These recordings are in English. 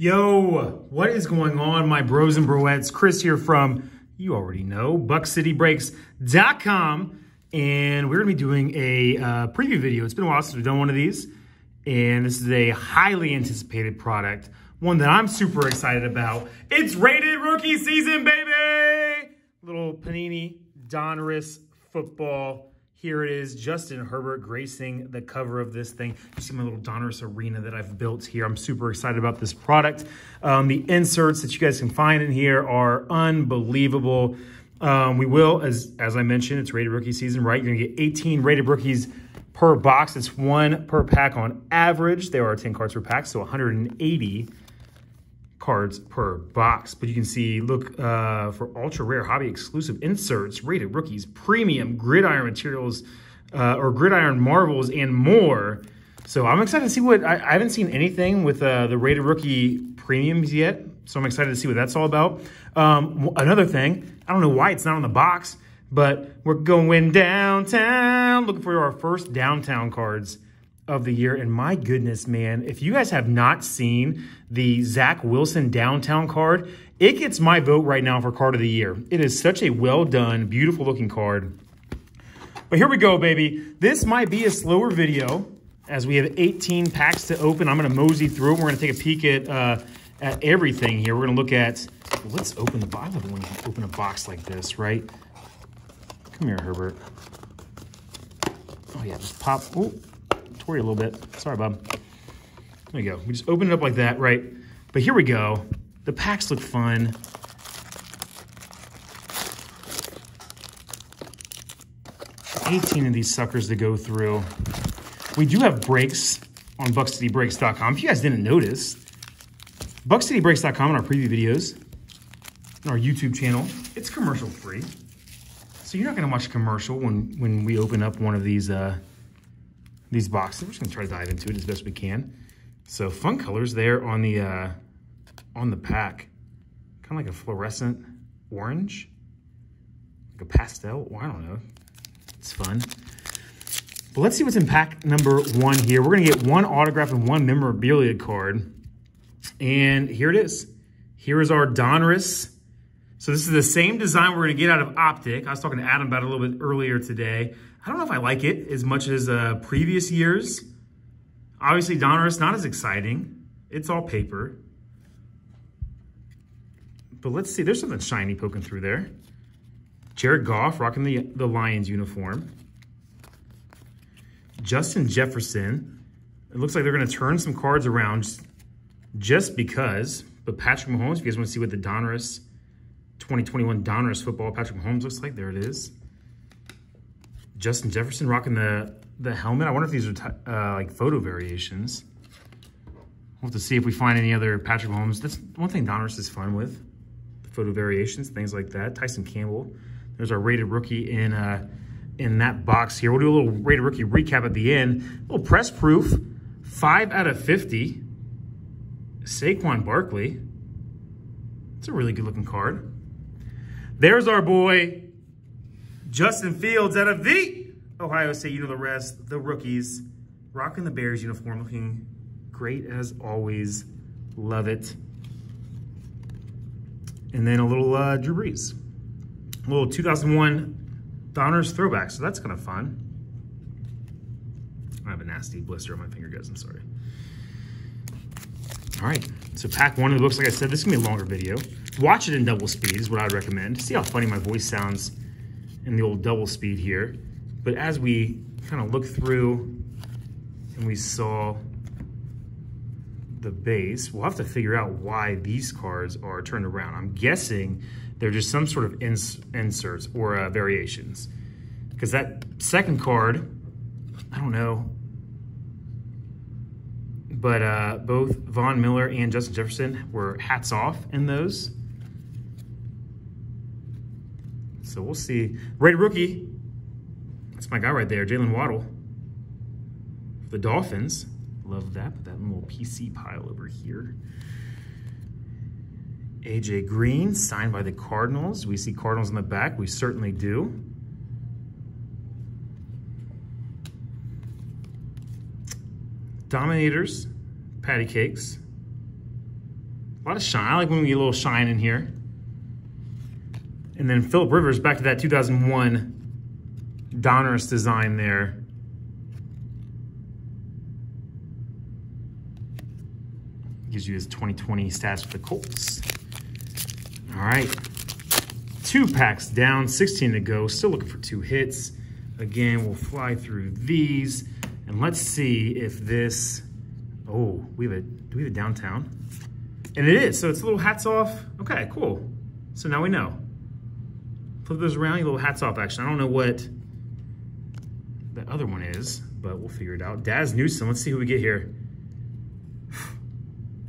Yo, what is going on, my bros and broettes? Chris here from, you already know, buckcitybreaks.com. And we're going to be doing a preview video. It's been a while since we've done one of these. And this is a highly anticipated product, one that I'm super excited about. It's rated rookie season, baby! Little Panini Donruss football. Here it is, Justin Herbert gracing the cover of this thing. You see my little Donruss arena that I've built here. I'm super excited about this product. The inserts that you guys can find in here are unbelievable. We will, as I mentioned, it's rated rookie season, right? You're gonna get 18 rated rookies per box. It's one per pack on average. There are 10 cards per pack, so 180 cards per box. But you can see, look, for ultra rare hobby exclusive inserts, rated rookies, premium gridiron materials, or gridiron marvels, and more. So I'm excited to see what I haven't seen anything with the rated rookie premiums yet, so I'm excited to see what that's all about. Another thing, I don't know why it's not on the box, but we're going downtown, looking for our first downtown cards of the year. And my goodness, man, if you guys have not seen the Zach Wilson downtown card, it gets my vote right now for card of the year. It is such a well done, beautiful looking card. But here we go, baby. This might be a slower video as we have 18 packs to open. I'm going to mosey through it. We're going to take a peek at everything here. We're going to look at, well, let's open the box. I love when you open a box like this, right? Come here, Herbert. Oh yeah, just pop. Oh, a little bit. Sorry, Bob. There we go. We just open it up like that, right? But here we go. The packs look fun. There's 18 of these suckers to go through. We do have breaks on buckcitybreaks.com. If you guys didn't notice, buckcitybreaks.com and our preview videos and our YouTube channel, it's commercial free. So you're not going to watch a commercial when we open up one of these boxes. We're just gonna try to dive into it as best we can. So fun colors there on the pack, kind of like a fluorescent orange, like a pastel. Well, I don't know. It's fun. But let's see what's in pack number one here. We're gonna get one autograph and one memorabilia card, and here it is. Here is our Donruss. So this is the same design we're gonna get out of Optic. I was talking to Adam about it a little bit earlier today. I don't know if I like it as much as previous years. Obviously, Donruss, not as exciting. It's all paper. But let's see. There's something shiny poking through there. Jared Goff rocking the Lions uniform. Justin Jefferson. It looks like they're going to turn some cards around just because. But Patrick Mahomes, if you guys want to see what the Donruss 2021 Donruss football Patrick Mahomes looks like, there it is. Justin Jefferson rocking the helmet. I wonder if these are like photo variations. We'll have to see if we find any other Patrick Mahomes. That's one thing Donruss is fun with, the photo variations, things like that. Tyson Campbell. There's our rated rookie in that box here. We'll do a little rated rookie recap at the end. A little press proof. 5/50. Saquon Barkley. It's a really good looking card. There's our boy, Justin Fields out of the Ohio State, you know the rest, the rookies, rocking the Bears uniform, looking great as always. Love it. And then a little Drew Brees, a little 2001 Donruss throwback, so that's kind of fun. I have a nasty blister on my finger, guys, I'm sorry. All right, so pack one of the books, like I said, this is going to be a longer video. Watch it in double speed is what I'd recommend. See how funny my voice sounds in the old double speed here. But as we kind of look through and we saw the base, we'll have to figure out why these cards are turned around. I'm guessing they're just some sort of inserts or variations. Because that second card, I don't know. But both Von Miller and Justin Jefferson were hats off in those. So we'll see. Rated rookie. That's my guy right there, Jalen Waddell. The Dolphins. Love that. Put that little PC pile over here. A.J. Green, signed by the Cardinals. We see Cardinals in the back. We certainly do. Dominators, patty cakes. A lot of shine. I like when we get a little shine in here. And then Philip Rivers, back to that 2001 Donruss design there. Gives you his 2020 stats for the Colts. All right. Two packs down, 16 to go. Still looking for two hits. Again, we'll fly through these. And let's see if this... Oh, we have a... Do we have a downtown? And it is. So it's a little hats off. Okay, cool. So now we know. Flip those around, you little hats off action. I don't know what the other one is, but we'll figure it out. Daz Newsom. Let's see who we get here.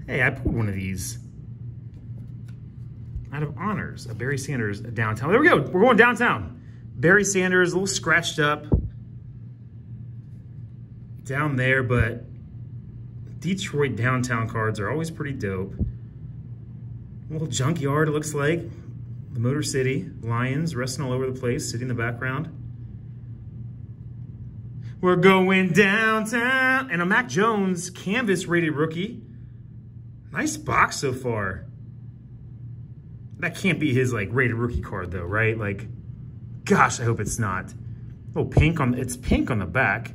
Hey, I pulled one of these out of honors. A Barry Sanders downtown. There we go. We're going downtown. Barry Sanders, a little scratched up down there, but Detroit downtown cards are always pretty dope. A little junkyard, it looks like. The Motor City Lions resting all over the place, sitting in the background. We're going downtown. And a Mac Jones canvas rated rookie. Nice box so far. That can't be his, like, rated rookie card, though, right? Like, gosh, I hope it's not. Oh, pink on, it's pink on the back.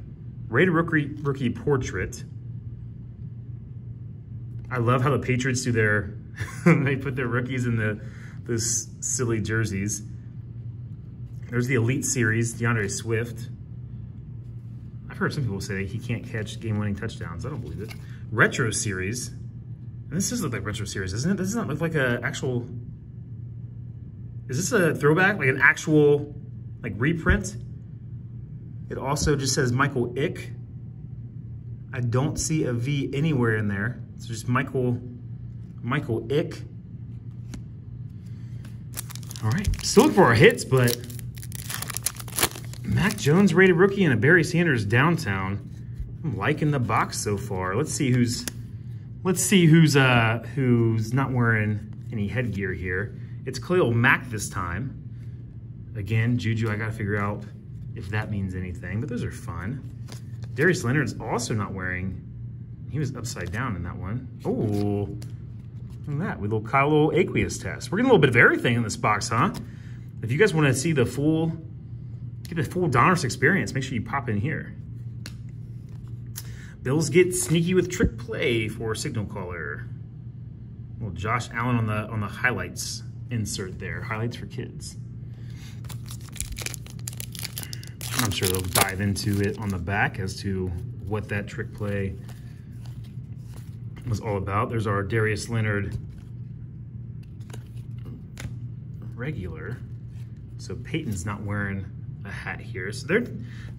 Rated rookie portrait. I love how the Patriots do their, they put their rookies in those silly jerseys. There's the Elite Series, DeAndre Swift. I've heard some people say he can't catch game-winning touchdowns. I don't believe it. Retro Series. And this does look like Retro Series, isn't it? This doesn't look like an actual... Is this a throwback? Like an actual, like, reprint? It also just says Michael Ick. I don't see a V anywhere in there. It's just Michael Ick. All right, still looking for our hits, but Mac Jones rated rookie and a Barry Sanders downtown. I'm liking the box so far. Let's see who's not wearing any headgear here. It's Khalil Mack this time. Again, Juju, I gotta figure out if that means anything, but those are fun. Darius Leonard's also not wearing. He was upside down in that one. Oh, look at that. We little Kyle aqueous test. We're getting a little bit of everything in this box, huh? If you guys want to see the full, get the full Donruss experience, make sure you pop in here. Bills get sneaky with trick play for signal caller. Well, Josh Allen on the highlights insert there. Highlights for kids. I'm sure they'll dive into it on the back as to what that trick play was all about. There's our Darius Leonard regular. So Peyton's not wearing a hat here. So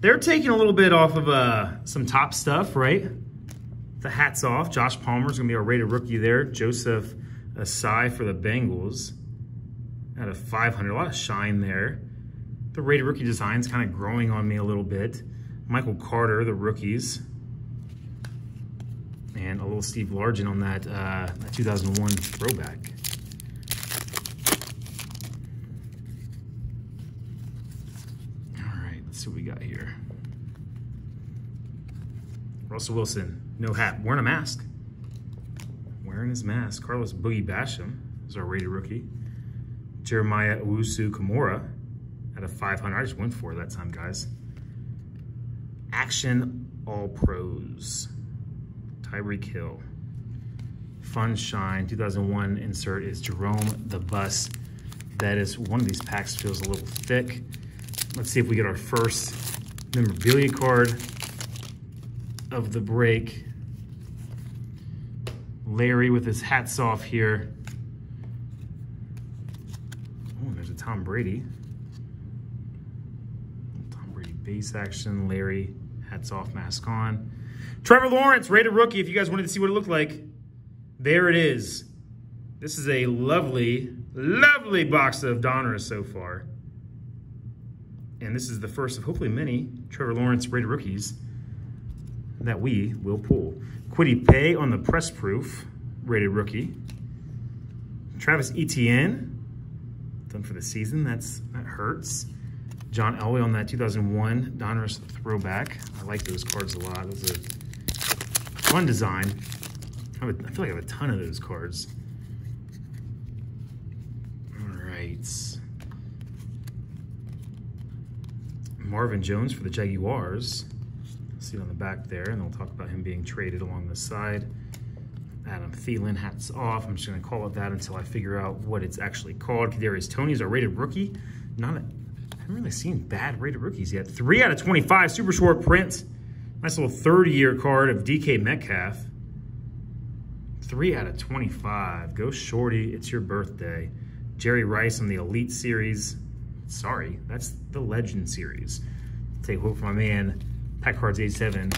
they're taking a little bit off of some top stuff, right? The hat's off. Josh Palmer's going to be our rated rookie there. Joseph Asai for the Bengals. Out of 500. A lot of shine there. The rated rookie design's kind of growing on me a little bit. Michael Carter, the rookies. And a little Steve Largent on that 2001 throwback. All right, let's see what we got here. Russell Wilson, no hat, wearing a mask. Wearing his mask. Carlos Boogie Basham is our rated rookie. Jeremiah Owusu-Kamara at a 500. I just went for it that time, guys. Action All Pros. Tyreek Hill. Fun shine. 2001 insert is Jerome the Bus. That is one of these packs, feels a little thick. Let's see if we get our first memorabilia card of the break. Larry with his hats off here. Oh, there's a Tom Brady. Tom Brady base action. Larry, hats off, mask on. Trevor Lawrence, rated rookie, if you guys wanted to see what it looked like. There it is. This is a lovely, lovely box of Donruss so far. And this is the first of hopefully many Trevor Lawrence rated rookies that we will pull. Kwity Paye on the press proof, rated rookie. Travis Etienne, done for the season, that hurts. John Elway on that 2001 Donruss throwback. I like those cards a lot. Those are fun design. I feel like I have a ton of those cards. Saints. Marvin Jones for the Jaguars. See it on the back there, and they'll talk about him being traded along the side. Adam Thielen, hats off. I'm just going to call it that until I figure out what it's actually called. Kadarius Toney's a rated rookie. I haven't really seen bad rated rookies yet. 3 out of 25, super short print. Nice little third-year card of DK Metcalf. 3 out of 25. Go shorty. It's your birthday. Jerry Rice on the Elite Series. Sorry, that's the Legend Series. Take hope for my man, Pack Cards 87.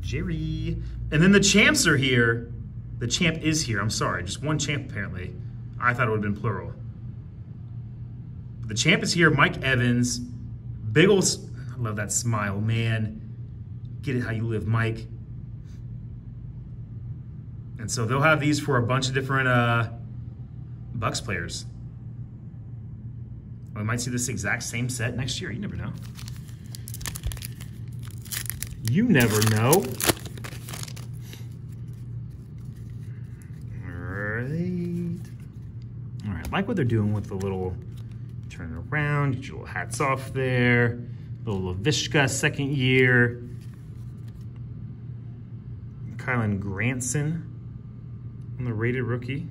Jerry. And then the champs are here. The champ is here. I'm sorry. Just one champ, apparently. I thought it would have been plural. But the champ is here. Mike Evans. Big ol'... I love that smile, man. Get it how you live, Mike. And so they'll have these for a bunch of different Bucks players. We might see this exact same set next year. You never know. You never know. All right. I like what they're doing with the little turn around. Get your little hats off there. Little Laviska, second year. Kylan Granson on the rated rookie.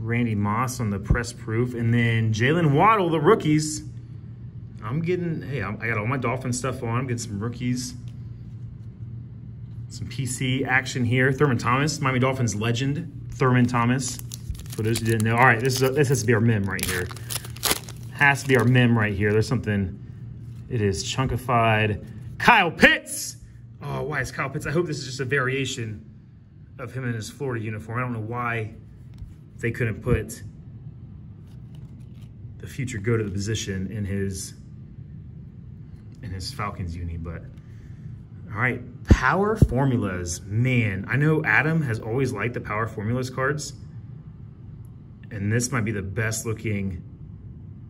Randy Moss on the press proof, and then Jalen Waddell, the rookies. I got all my Dolphin stuff on. I'm getting some rookies, some PC action here. Thurman Thomas, Miami Dolphins legend, Thurman Thomas. For those who didn't know, all right, this has to be our meme right here. Has to be our meme right here. There's something. It is chunkified. Kyle Pitts. Oh, why is Kyle Pitts? I hope this is just a variation of him in his Florida uniform. I don't know why they couldn't put the future go to the position in his Falcons uni, but all right. Power formulas, man. I know Adam has always liked the power formulas cards, and this might be the best looking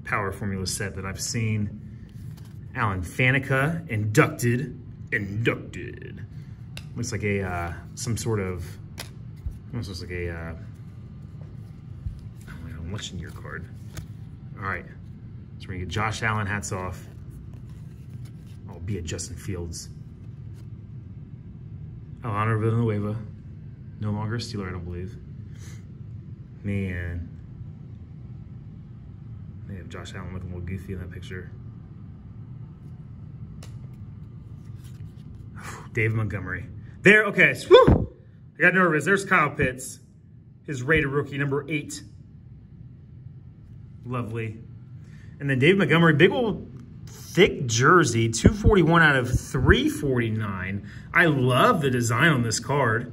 power formula set that I've seen. Alan Faneca, inducted. Looks like a some sort of almost looks like a. I'm watching your card. All right, so we're gonna get Josh Allen, hats off. Albeit Justin Fields. Alejandro Villanueva, no longer a Steeler, I don't believe. Man, they have Josh Allen looking a little goofy in that picture. David Montgomery. There, okay, woo! I got nervous. There's Kyle Pitts, his rated rookie, number 8. Lovely. And then David Montgomery, big old thick jersey, 241 out of 349. I love the design on this card.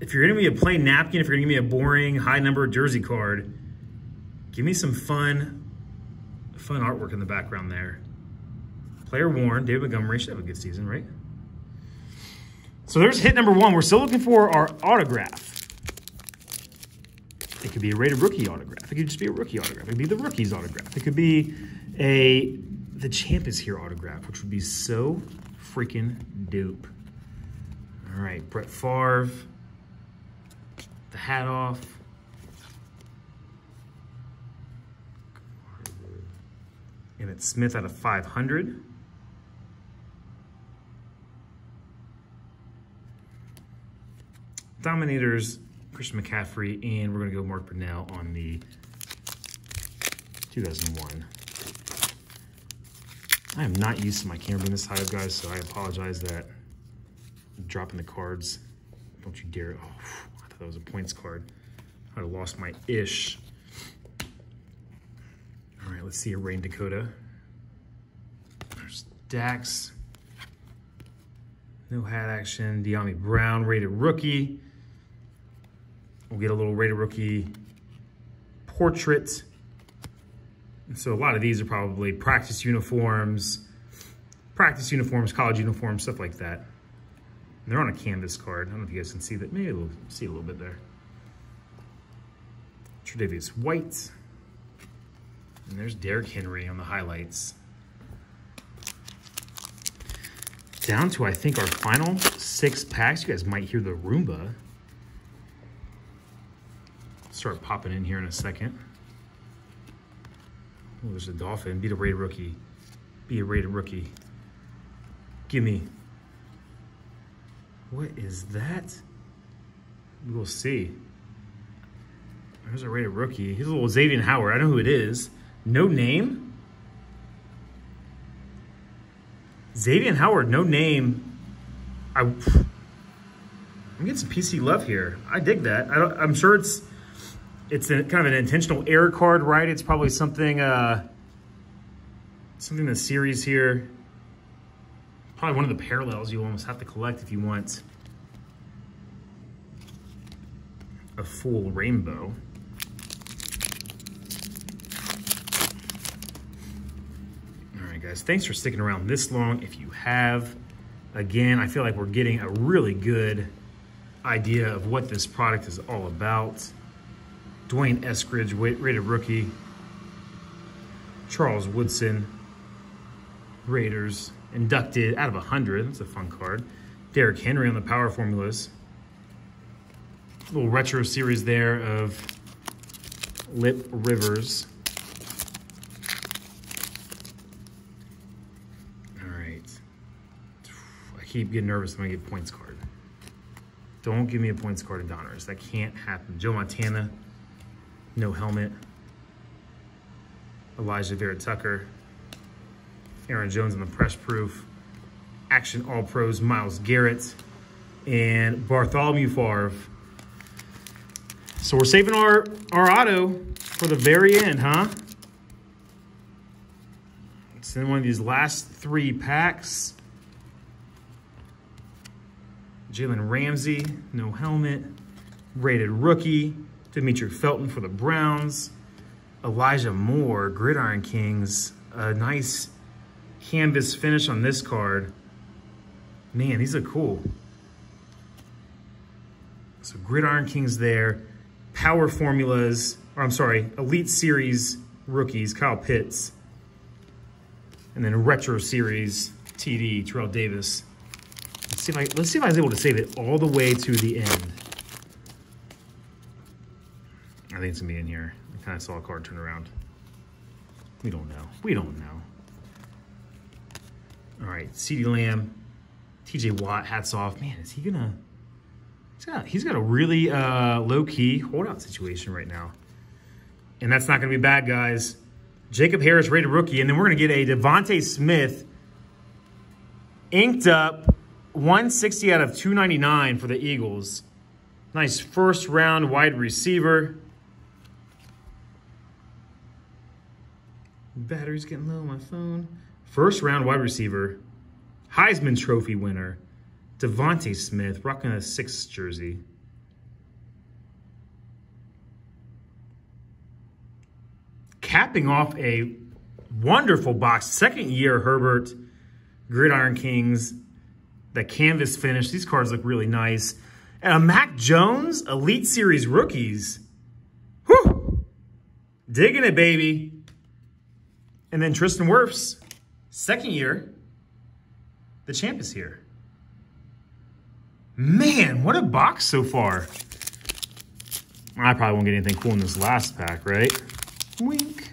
If you're going to give me a plain napkin, if you're going to give me a boring high number jersey card, give me some fun artwork in the background there. Player worn, David Montgomery should have a good season, right? So there's hit number 1. We're still looking for our autograph. It could be a rated rookie autograph. It could just be a rookie autograph. It could be the rookie's autograph. It could be a the champ is here autograph, which would be so freaking dope. All right, Brett Favre, the hat off. Emmitt Smith out of 500. Dominators. Christian McCaffrey, and we're going to go Mark Brunell on the 2001. I am not used to my camera being this high up, guys, so I apologize that I'm dropping the cards. Don't you dare. Oh, I thought that was a points card. I would have lost my ish. All right, let's see a Rain Dakota. There's Dax. No hat action. De'Ami Brown, rated rookie. We'll get a little rated rookie portrait. And so a lot of these are probably practice uniforms, college uniforms, stuff like that. And they're on a canvas card. I don't know if you guys can see that. Maybe we'll see a little bit there. Tre'Davious White. And there's Derrick Henry on the highlights. Down to, I think, our final 6 packs. You guys might hear the Roomba. start popping in here in a second. Oh, there's a Dolphin. Be the rated rookie. Be a rated rookie. Gimme. What is that? We'll see. There's a rated rookie. He's a little Xavien Howard. I know who it is. No name? Xavien Howard, no name. I'm getting some PC love here. I dig that. I'm sure it's kind of an intentional error card, right? It's probably something something in the series here. Probably one of the parallels you almost have to collect if you want a full rainbow. All right, guys, thanks for sticking around this long. If you have, again, I feel like we're getting a really good idea of what this product is all about. Dwayne Eskridge, rated rookie. Charles Woodson, Raiders, inducted out of 100. That's a fun card. Derrick Henry on the power formulas. A little retro series there of Philip Rivers. All right. I keep getting nervous when I get a points card. Don't give me a points card in Donruss. That can't happen. Joe Montana, no helmet. Elijah Vera Tucker. Aaron Jones on the press proof. Action All Pros, Myles Garrett. And Bartholomew Favre. So we're saving our auto for the very end, huh? It's in one of these last three packs. Jalen Ramsey, no helmet. Rated rookie. Dimitri Felton for the Browns. Elijah Moore, Gridiron Kings. A nice canvas finish on this card. Man, these look cool. So Gridiron Kings there. Power formulas, or I'm sorry, Elite Series rookies, Kyle Pitts. And then Retro Series TD, Terrell Davis. Let's see if I was able to save it all the way to the end. I think it's gonna be in here. I kind of saw a card turn around. We don't know. We don't know. All right, CeeDee Lamb, TJ Watt, hats off. Man, is he gonna... He's got a really low-key holdout situation right now. And that's not going to be bad, guys. Jacob Harris, rated rookie. And then we're going to get a Devontae Smith inked up 160 out of 299 for the Eagles. Nice first-round wide receiver. Battery's getting low on my phone. First-round wide receiver. Heisman Trophy winner. Devontae Smith, rocking a 6 jersey. Capping off a wonderful box. Second year, Herbert, Gridiron Kings, the canvas finish. These cards look really nice. And a Mac Jones, Elite Series rookies. Whew! Digging it, baby. And then Tristan Wirfs, second year. The champ is here. Man, what a box so far. I probably won't get anything cool in this last pack, right? Wink.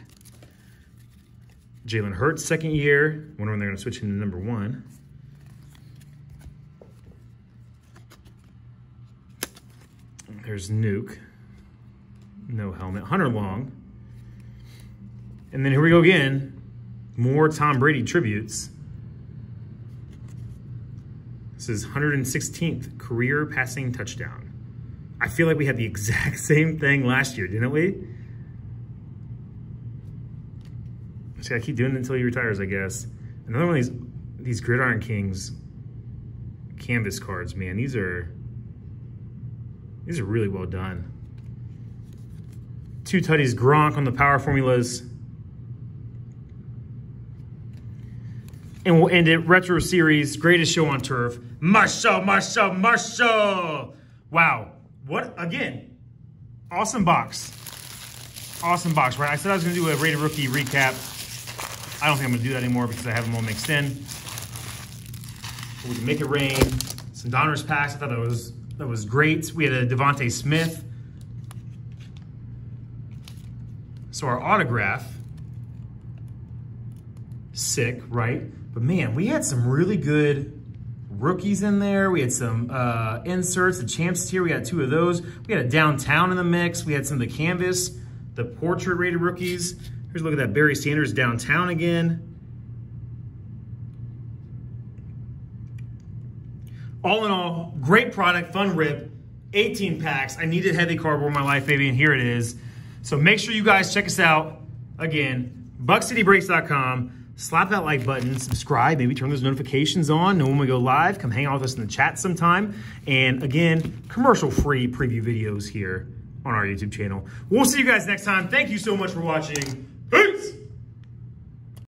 Jalen Hurts, second year. Wonder when they're going to switch into number one. There's Nuke. No helmet. Hunter Long. And then here we go again. More Tom Brady tributes. This is 116th career passing touchdown. I feel like we had the exact same thing last year, didn't we? Just gotta keep doing it until he retires, I guess. Another one of these Gridiron Kings canvas cards, man. These are really well done. Two tutties, Gronk on the power formulas. And we'll end it, Retro Series, Greatest Show on Turf. Muscle, muscle, muscle. Wow. What, again, awesome box. Awesome box, right? I said I was going to do a rated rookie recap. I don't think I'm going to do that anymore because I have them all mixed in. But we can make it rain. Some Donruss packs. I thought that was great. We had a Devontae Smith. So our autograph, sick, right? But man, we had some really good rookies in there. We had some inserts, the champs tier. We got two of those. We had a downtown in the mix. We had some of the canvas, the portrait rated rookies. Here's a look at that Barry Sanders downtown again. All in all, great product, fun rip, 18 packs. I needed heavy cardboard in my life, baby, and here it is. So make sure you guys check us out. Again, buckcitybreaks.com. Slap that like button, subscribe, maybe turn those notifications on. Know when we go live. Come hang out with us in the chat sometime. And again, commercial-free preview videos here on our YouTube channel. We'll see you guys next time. Thank you so much for watching. Peace!